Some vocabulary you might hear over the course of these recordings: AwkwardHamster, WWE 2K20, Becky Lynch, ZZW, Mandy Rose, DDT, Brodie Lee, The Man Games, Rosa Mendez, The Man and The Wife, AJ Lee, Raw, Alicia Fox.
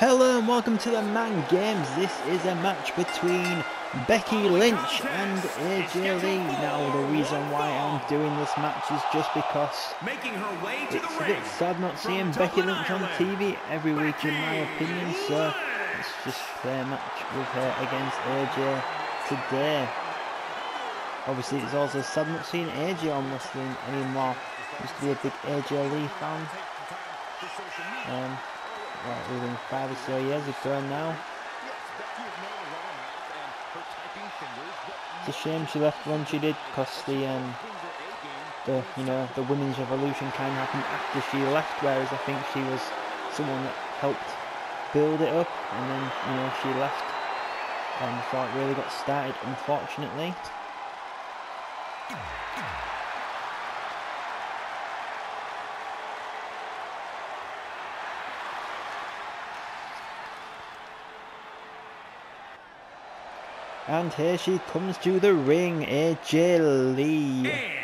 Hello and welcome to the Man Games. This is a match between Becky Lynch and AJ Lee. Now the reason why I'm doing this match is just because it's a bit sad not seeing Becky Lynch on TV every week in my opinion. So let's just play a match with her against AJ today. Obviously it's also sad not seeing AJ on wrestling anymore. I used to be a big AJ Lee fan. Right, within 5 or so years ago now. It's a shame she left when she did, because the women's revolution kind of happened after she left, whereas I think she was someone that helped build it up, and then she left, and so it really got started, unfortunately. And here she comes to the ring, AJ Lee. And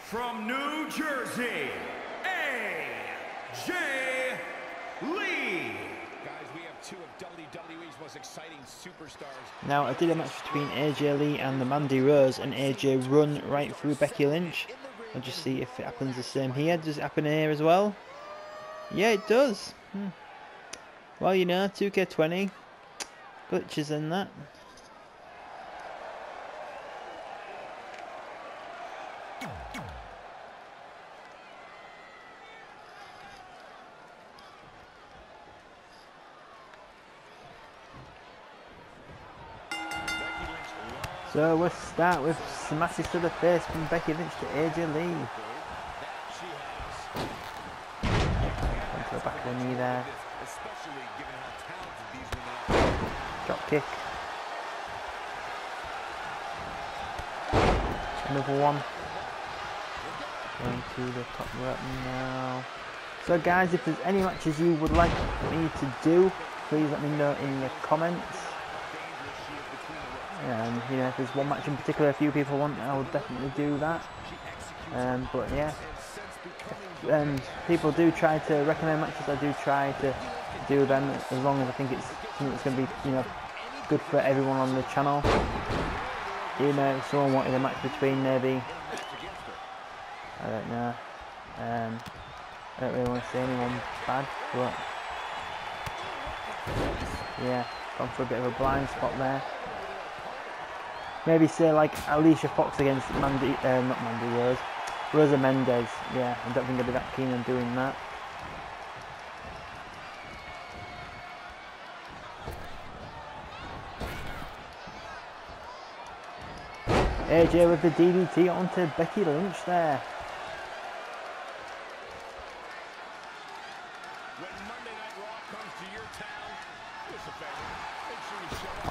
from New Jersey, AJ Lee. Guys, we have two of WWE's most exciting superstars. Now, I did a match between AJ Lee and the Mandy Rose, and AJ run right through Becky Lynch. I'll just see if it happens the same here. Does it happen here as well? Yeah, it does. Well, 2K20. Glitches in that. So we'll start with smashes to the face from Becky Lynch to AJ Lee. Onto the back of the knee there. Drop kick. Another one. Going to the top rope now. So guys, if there's any matches you would like me to do, please let me know in the comments. If there's one match in particular a few people want, I would definitely do that. But yeah, people do try to recommend matches. I do try to do them as long as I think it's something that's going to be good for everyone on the channel. If someone wanted a match between maybe, I don't know. I don't really want to say anyone bad, but yeah, gone for a bit of a blind spot there. Maybe say like Alicia Fox against Rosa Mendez. Yeah, I don't think I'd be that keen on doing that. AJ with the DDT onto Becky Lynch there.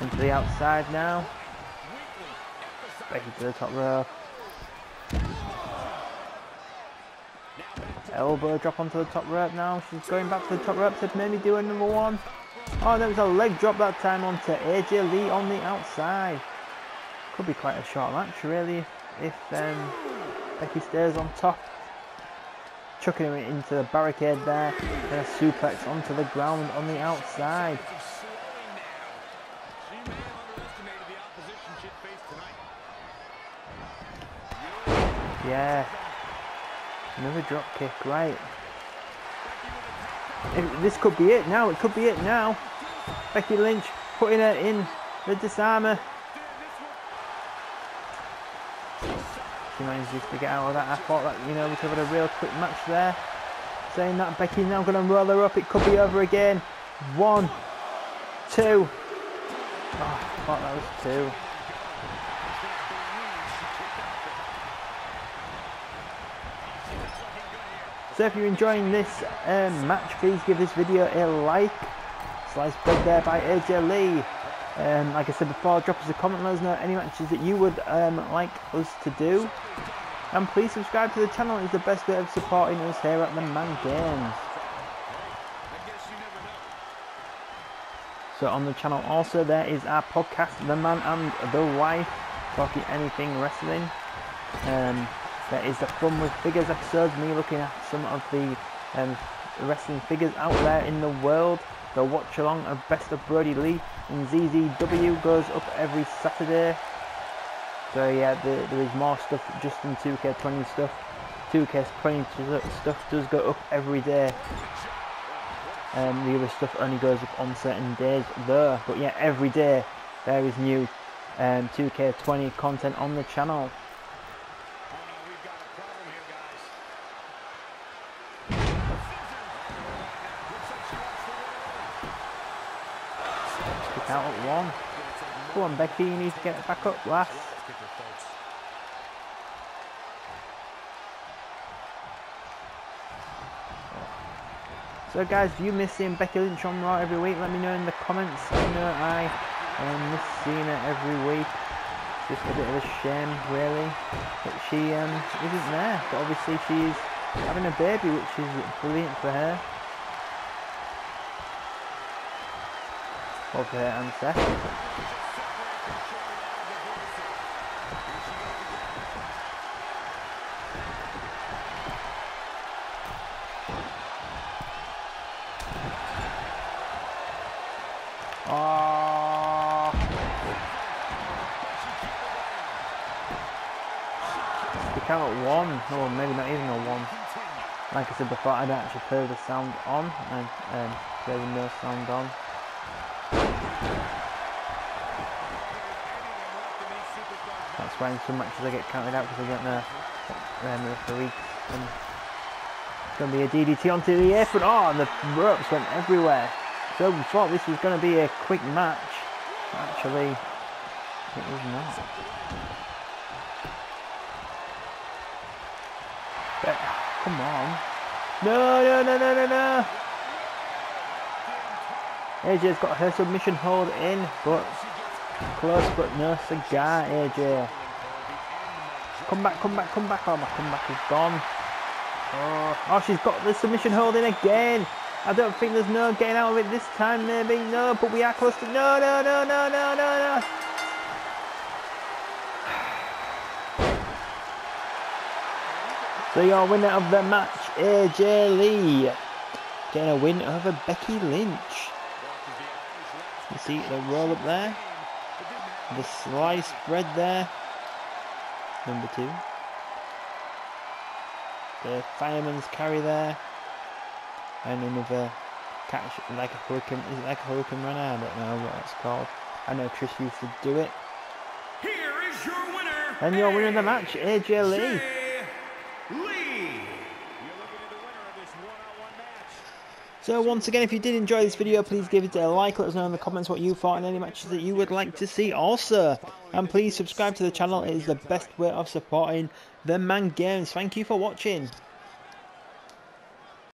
Onto the outside now. Becky to the top row. Elbow drop onto the top rope now. She's going back to the top rope to maybe do a number one. Oh, there was a leg drop that time onto AJ Lee on the outside. Could be quite a short match really if Becky stays on top. Chucking it into the barricade there. And a suplex onto the ground on the outside. Yeah, another drop kick, right. This could be it now, it could be it now. Becky Lynch putting her in the disarmer. She manages to get out of that. I thought that, we could have had a real quick match there. Saying that, Becky now going to roll her up, it could be over again. 1, 2. Oh, I thought that was 2. So if you're enjoying this match, please give this video a like. Slice bread there by AJ Lee. Like I said before, drop us a comment, let us know any matches that you would like us to do. And please subscribe to the channel, it's the best way of supporting us here at the Man Games. So on the channel also there is our podcast, The Man and The Wife, talking anything wrestling. There is the Fun With Figures episode, me looking at some of the wrestling figures out there in the world. The watch along of Best of Brodie Lee and ZZW goes up every Saturday. So yeah, there is more stuff just in 2K20 stuff. 2K20 stuff does go up every day. The other stuff only goes up on certain days though. But yeah, every day there is new 2K20 content on the channel. Kick out at one. Come on, Becky, you need to get back up, lass. So guys, if you miss seeing Becky Lynch on Raw every week, let me know in the comments. I know I miss seeing her every week. Just a bit of a shame really that she isn't there, but obviously she's having a baby, which is brilliant for her. Well, for her and Seth. Count at one, or maybe not even a one. Like I said before, I don't actually play the sound on, and play with no sound on. That's why in some matches I get counted out because I don't know for weeks. It's going to be a DDT onto the apron, oh, and the ropes went everywhere. So we thought this was going to be a quick match, actually it was not. Come on. No, no, no, no, no, no. AJ's got her submission hold in, but close, but no cigar, AJ. Come back, come back, come back. Oh, my comeback is gone. Oh, she's got the submission hold in again. I don't think there's no getting out of it this time, maybe. No, but we are close to... No, no, no, no, no, no, no. So your winner of the match, AJ Lee, getting a win over Becky Lynch. You see the roll up there, the slice bread there, number two, the fireman's carry there, and another catch like a hurricane. Is it like a hurricane runner? I don't know what it's called. I know Trish used to do it. Here is your winner, and your winner of the match, AJ Lee. So once again, if you did enjoy this video, please give it a like, let us know in the comments what you thought and any matches that you would like to see also. And please subscribe to the channel, it is the best way of supporting The Man Games. Thank you for watching.